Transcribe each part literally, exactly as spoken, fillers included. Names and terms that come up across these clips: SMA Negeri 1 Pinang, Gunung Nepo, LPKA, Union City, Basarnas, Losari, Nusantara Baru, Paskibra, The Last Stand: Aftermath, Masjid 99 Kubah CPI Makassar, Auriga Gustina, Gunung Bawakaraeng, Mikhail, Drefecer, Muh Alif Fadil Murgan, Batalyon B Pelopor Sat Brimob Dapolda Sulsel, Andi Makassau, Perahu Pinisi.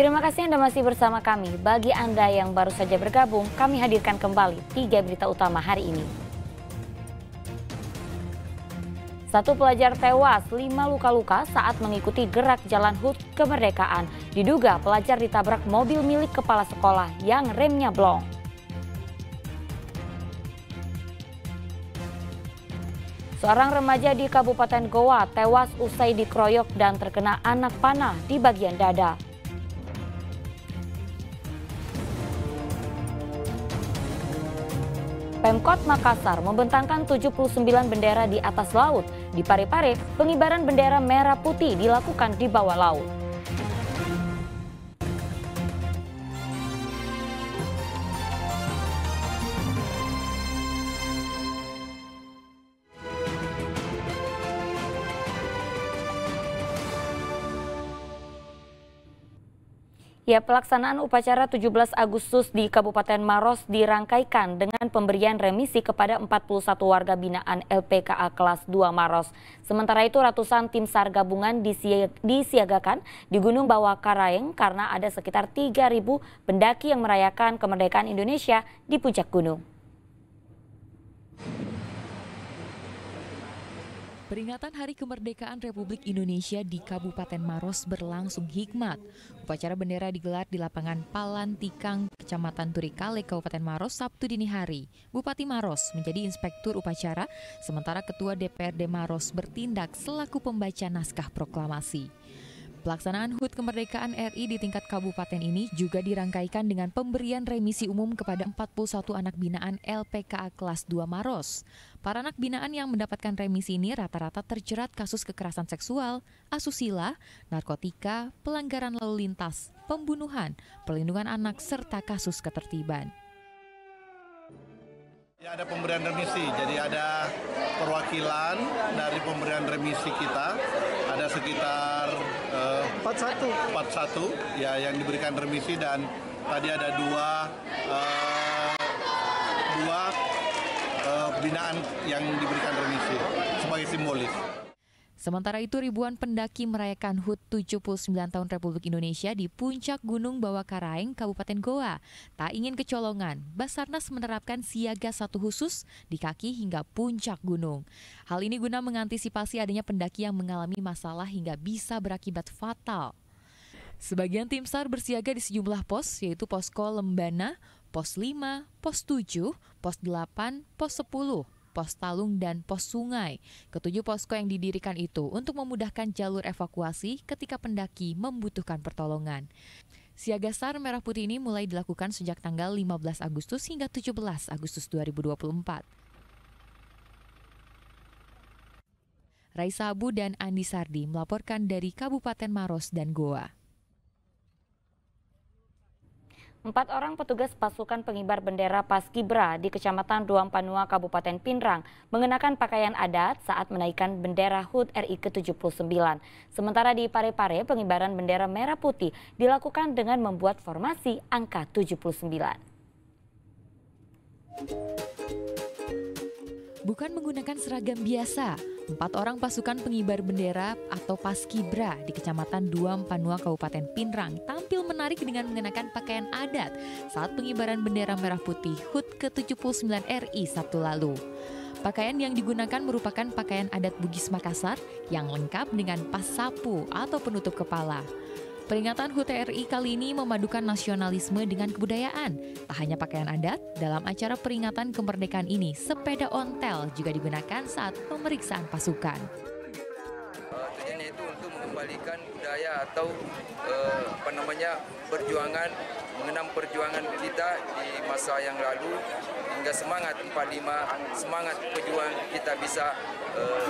Terima kasih Anda masih bersama kami. Bagi Anda yang baru saja bergabung, kami hadirkan kembali tiga berita utama hari ini. Satu pelajar tewas, lima luka-luka saat mengikuti gerak jalan H U T Kemerdekaan. Diduga pelajar ditabrak mobil milik kepala sekolah yang remnya blong. Seorang remaja di Kabupaten Goa tewas usai dikeroyok dan terkena anak panah di bagian dada. Pemkot Makassar membentangkan tujuh puluh sembilan bendera di atas laut. Di Parepare, pengibaran bendera merah putih dilakukan di bawah laut. Ya, pelaksanaan upacara tujuh belas Agustus di Kabupaten Maros dirangkaikan dengan pemberian remisi kepada empat puluh satu warga binaan L P K A kelas dua Maros. Sementara itu ratusan tim SAR gabungan disiagakan di Gunung Bawakaraeng karena ada sekitar tiga ribu pendaki yang merayakan kemerdekaan Indonesia di puncak gunung. Peringatan Hari Kemerdekaan Republik Indonesia di Kabupaten Maros berlangsung hikmat. Upacara bendera digelar di lapangan Palantikang, Kecamatan Turikale, Kabupaten Maros, Sabtu dini hari. Bupati Maros menjadi inspektur upacara, sementara Ketua D P R D Maros bertindak selaku pembaca naskah proklamasi. Pelaksanaan H U T Kemerdekaan R I di tingkat kabupaten ini juga dirangkaikan dengan pemberian remisi umum kepada empat puluh satu anak binaan L P K A kelas dua Maros. Para anak binaan yang mendapatkan remisi ini rata-rata terjerat kasus kekerasan seksual, asusila, narkotika, pelanggaran lalu lintas, pembunuhan, perlindungan anak, serta kasus ketertiban. Ya, ada pemberian remisi, jadi ada perwakilan dari pemberian remisi kita, ada sekitar empat puluh satu ya yang diberikan remisi, dan tadi ada dua uh, dua uh, binaan yang diberikan remisi sebagai simbolis. Sementara itu ribuan pendaki merayakan H U T tujuh puluh sembilan tahun Republik Indonesia di puncak Gunung Bawakaraeng, Kabupaten Goa. Tak ingin kecolongan, Basarnas menerapkan siaga satu khusus di kaki hingga puncak gunung. Hal ini guna mengantisipasi adanya pendaki yang mengalami masalah hingga bisa berakibat fatal. Sebagian tim SAR bersiaga di sejumlah pos, yaitu Posko Lembana, Pos lima, Pos tujuh, Pos delapan, Pos sepuluh. Pos Talung, dan Pos Sungai. Ketujuh posko yang didirikan itu untuk memudahkan jalur evakuasi ketika pendaki membutuhkan pertolongan. Siaga SAR Merah Putih ini mulai dilakukan sejak tanggal lima belas Agustus hingga tujuh belas Agustus dua ribu dua puluh empat. Raisa Abu dan Andi Sardi melaporkan dari Kabupaten Maros dan Goa. Empat orang petugas pasukan pengibar bendera Paskibra di Kecamatan Ruang Panua, Kabupaten Pinrang mengenakan pakaian adat saat menaikkan bendera H U T R I ke tujuh puluh sembilan. Sementara di Parepare, pengibaran bendera merah putih dilakukan dengan membuat formasi angka tujuh puluh sembilan. Bukan menggunakan seragam biasa, empat orang pasukan pengibar bendera atau Paskibra di Kecamatan Duam Panua, Kabupaten Pinrang tampil menarik dengan mengenakan pakaian adat saat pengibaran bendera merah putih H U T ke tujuh puluh sembilan R I Sabtu lalu. Pakaian yang digunakan merupakan pakaian adat Bugis Makassar yang lengkap dengan pas sapu atau penutup kepala. Peringatan H U T R I kali ini memadukan nasionalisme dengan kebudayaan. Tak hanya pakaian adat, dalam acara peringatan kemerdekaan ini, sepeda ontel juga digunakan saat pemeriksaan pasukan. Uh, tujuannya itu untuk mengembalikan budaya atau uh, apa namanya perjuangan, mengenang perjuangan kita di masa yang lalu, hingga semangat empat puluh lima, semangat pejuang kita bisa uh,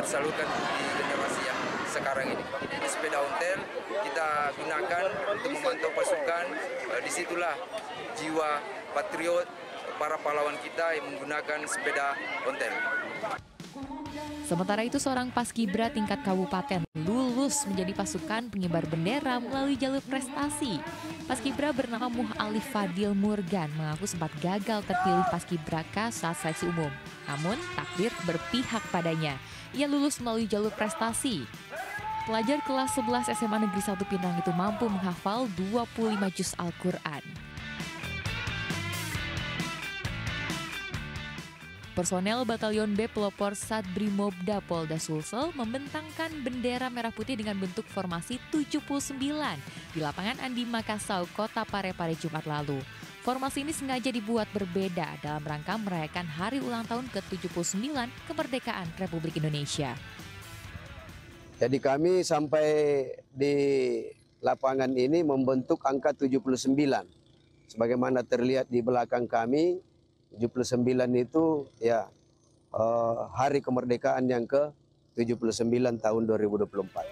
tersalurkan di generasi yang sekarang ini. Ini sepeda ontel kita gunakan untuk memantau pasukan. Disitulah jiwa patriot para pahlawan kita yang menggunakan sepeda ontel. Sementara itu seorang Paskibra tingkat kabupaten lulus menjadi pasukan pengibar bendera melalui jalur prestasi. Paskibra bernama Muh Alif Fadil Murgan mengaku sempat gagal terpilih Paskibraka saat seleksi umum. Namun takdir berpihak padanya. Ia lulus melalui jalur prestasi. Pelajar kelas sebelas S M A Negeri satu Pinang itu mampu menghafal dua puluh lima juz Al-Quran. Personel Batalyon B Pelopor Sat Brimob Dapolda Sulsel membentangkan bendera merah putih dengan bentuk formasi tujuh puluh sembilan di lapangan Andi Makassau, Kota Parepare Jumat lalu. Formasi ini sengaja dibuat berbeda dalam rangka merayakan hari ulang tahun ke tujuh puluh sembilan kemerdekaan Republik Indonesia. Jadi kami sampai di lapangan ini membentuk angka tujuh puluh sembilan. Sebagaimana terlihat di belakang kami, tujuh puluh sembilan itu ya eh, hari kemerdekaan yang ke tujuh puluh sembilan tahun dua ribu dua puluh empat.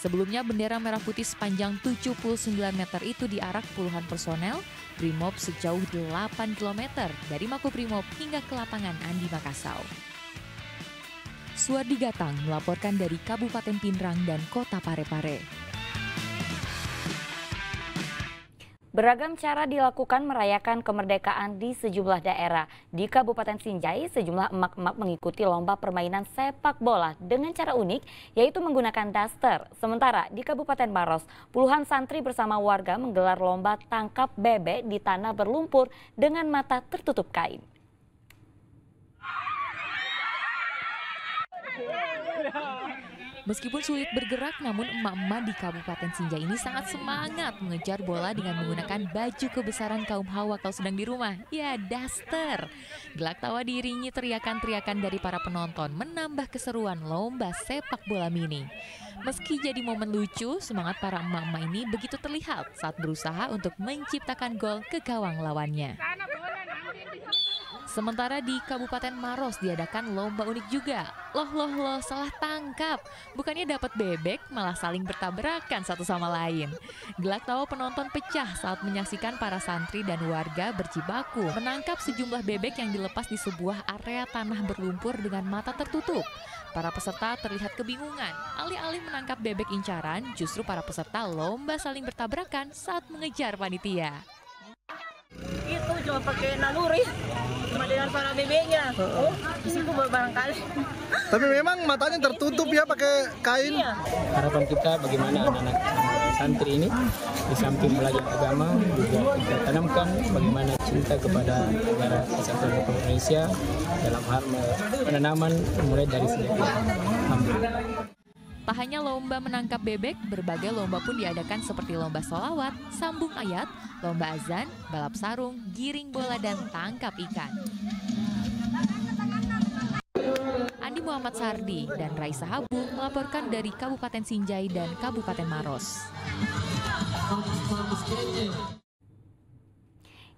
Sebelumnya bendera merah putih sepanjang tujuh puluh sembilan meter itu diarak puluhan personel Brimob sejauh delapan kilometer dari Makobrimob hingga ke lapangan Andi Makassau. Suwardi Gatang melaporkan dari Kabupaten Pinrang dan Kota Parepare. Beragam cara dilakukan merayakan kemerdekaan di sejumlah daerah. Di Kabupaten Sinjai, sejumlah emak-emak mengikuti lomba permainan sepak bola dengan cara unik, yaitu menggunakan daster. Sementara di Kabupaten Maros, puluhan santri bersama warga menggelar lomba tangkap bebek di tanah berlumpur dengan mata tertutup kain. Meskipun sulit bergerak, namun emak-emak di Kabupaten Sinjai ini sangat semangat mengejar bola dengan menggunakan baju kebesaran kaum hawa kalau sedang di rumah. Ya, daster. Gelak tawa diiringi teriakan-teriakan dari para penonton menambah keseruan lomba sepak bola mini. Meski jadi momen lucu, semangat para emak-emak ini begitu terlihat saat berusaha untuk menciptakan gol ke gawang lawannya. Sementara di Kabupaten Maros diadakan lomba unik juga. Loh, loh, loh, salah tangkap. Bukannya dapat bebek, malah saling bertabrakan satu sama lain. Gelak tawa penonton pecah saat menyaksikan para santri dan warga berjibaku menangkap sejumlah bebek yang dilepas di sebuah area tanah berlumpur dengan mata tertutup. Para peserta terlihat kebingungan. Alih-alih menangkap bebek incaran, justru para peserta lomba saling bertabrakan saat mengejar panitia. Itu cuma pakai naluri. Cuma dengan para bebeknya, oh, di situ barangkali. Tapi memang matanya tertutup ya pakai kain. Iya. Harapan kita bagaimana anak-anak santri ini di samping belajar agama juga kita tanamkan bagaimana cinta kepada negara kesatuan Republik Indonesia dalam hal penanaman mulai dari sejak dini. Tak hanya lomba menangkap bebek, berbagai lomba pun diadakan seperti lomba sholawat, sambung ayat, lomba azan, balap sarung, giring bola, dan tangkap ikan. Andi Muhammad Sardi dan Raisa Habu melaporkan dari Kabupaten Sinjai dan Kabupaten Maros.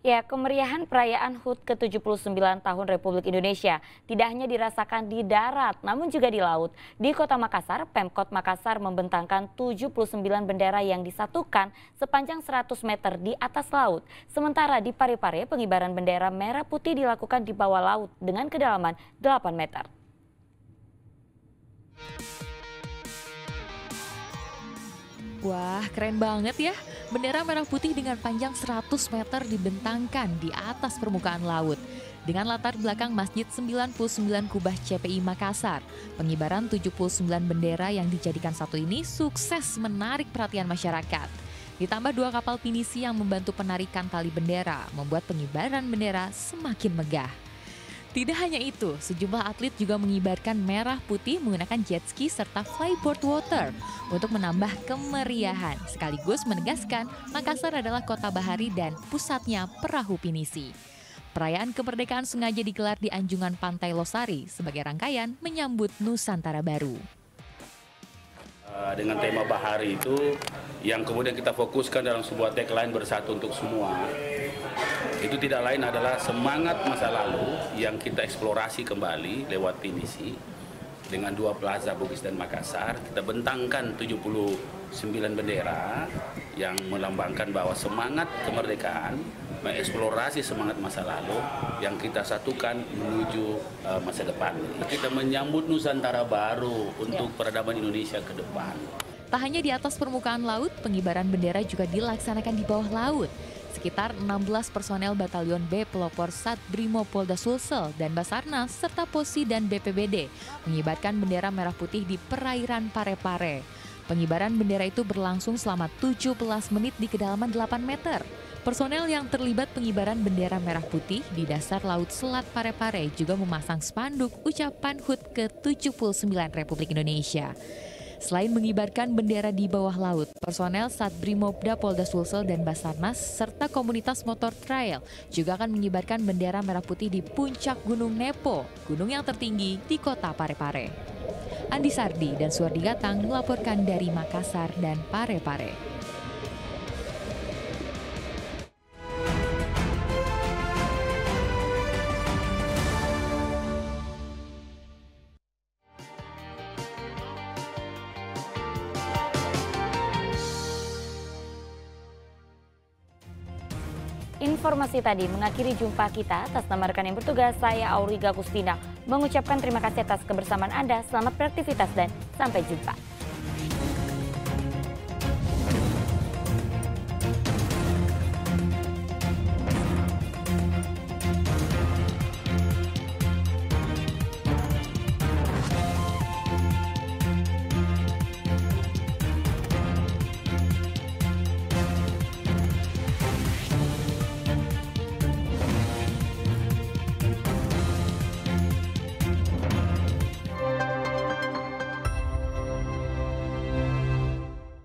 Ya, kemeriahan perayaan H U T ke tujuh puluh sembilan tahun Republik Indonesia tidak hanya dirasakan di darat, namun juga di laut. Di Kota Makassar, Pemkot Makassar membentangkan tujuh puluh sembilan bendera yang disatukan sepanjang seratus meter di atas laut. Sementara di Parepare, pengibaran bendera merah putih dilakukan di bawah laut dengan kedalaman delapan meter. Wah, keren banget ya. Bendera merah putih dengan panjang seratus meter dibentangkan di atas permukaan laut. Dengan latar belakang Masjid sembilan puluh sembilan Kubah C P I Makassar, pengibaran tujuh puluh sembilan bendera yang dijadikan satu ini sukses menarik perhatian masyarakat. Ditambah dua kapal pinisi yang membantu penarikan tali bendera, membuat pengibaran bendera semakin megah. Tidak hanya itu, sejumlah atlet juga mengibarkan merah putih menggunakan jet ski serta flyboard water untuk menambah kemeriahan, sekaligus menegaskan Makassar adalah kota bahari dan pusatnya perahu pinisi. Perayaan kemerdekaan sengaja digelar di anjungan pantai Losari sebagai rangkaian menyambut Nusantara Baru. Dengan tema bahari itu yang kemudian kita fokuskan dalam sebuah tagline bersatu untuk semua, itu tidak lain adalah semangat masa lalu yang kita eksplorasi kembali lewat pinisi. Dengan dua plaza Bugis dan Makassar, kita bentangkan tujuh puluh sembilan bendera yang melambangkan bahwa semangat kemerdekaan mengeksplorasi semangat masa lalu yang kita satukan menuju uh, masa depan. Kita menyambut Nusantara Baru untuk peradaban Indonesia ke depan. Tak hanya di atas permukaan laut, pengibaran bendera juga dilaksanakan di bawah laut. Sekitar enam belas personel Batalyon B Pelopor Sat Brimob Dapolda Sulsel dan Basarnas serta P O S I dan B P B D mengibarkan bendera merah putih di perairan Parepare. Pengibaran bendera itu berlangsung selama tujuh belas menit di kedalaman delapan meter. Personel yang terlibat pengibaran bendera merah putih di dasar laut Selat Parepare juga memasang spanduk ucapan H U T ke tujuh puluh sembilan Republik Indonesia. Selain mengibarkan bendera di bawah laut, personel Satbrimob Dapolda Sulsel dan Basarnas serta komunitas motor trail juga akan mengibarkan bendera merah putih di puncak Gunung Nepo, gunung yang tertinggi di kota Parepare. Andi Sardi dan Suardi Gatang melaporkan dari Makassar dan Parepare. Informasi tadi mengakhiri jumpa kita. Atas nama rekan yang bertugas, saya Auriga Gustina mengucapkan terima kasih atas kebersamaan Anda. Selamat beraktivitas dan sampai jumpa.